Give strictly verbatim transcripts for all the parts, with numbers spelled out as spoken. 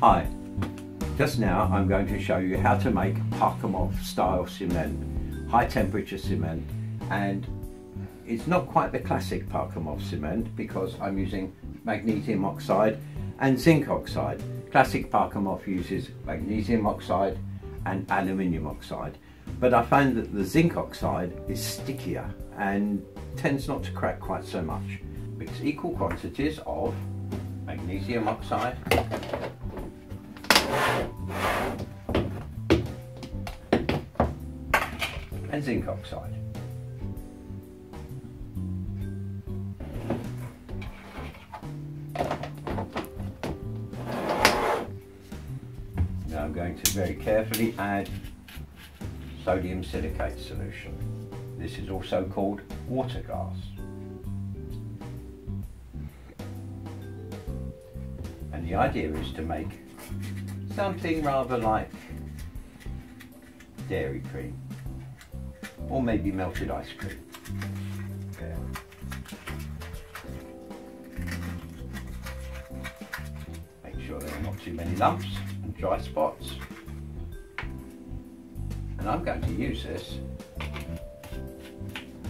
Hi, just now I'm going to show you how to make Parkhomov style cement, high temperature cement, and it's not quite the classic Parkhomov cement because I'm using magnesium oxide and zinc oxide. Classic Parkhomov uses magnesium oxide and aluminium oxide, but I find that the zinc oxide is stickier and tends not to crack quite so much. Mix equal quantities of magnesium oxide and zinc oxide. Now I'm going to very carefully add sodium silicate solution. This is also called water glass. And the idea is to make something rather like dairy cream, or maybe melted ice cream. Okay. Make sure there are not too many lumps and dry spots. And I'm going to use this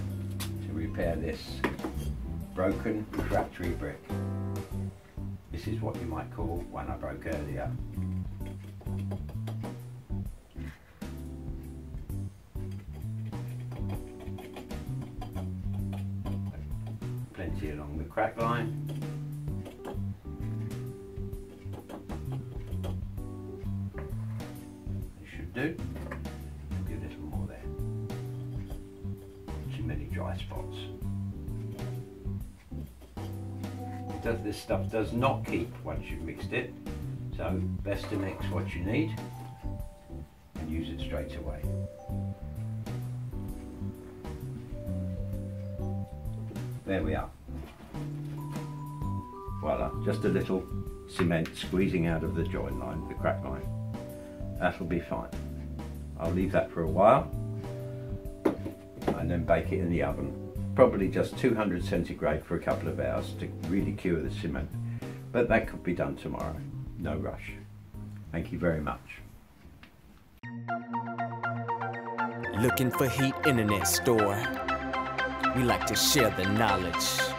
to repair this broken refractory brick. This is what you might call one I broke earlier. Plenty along the crack line. It should do. Maybe a little more there. Not too many dry spots. Does, this stuff does not keep once you've mixed it, so best to mix what you need and use it straight away. There we are. Voila, just a little cement squeezing out of the join line, the crack line. That'll be fine. I'll leave that for a while and then bake it in the oven. Probably just two hundred centigrade for a couple of hours to really cure the cement, but that could be done tomorrow. No rush. Thank you very much. Looking for Heat Internet Store. We like to share the knowledge.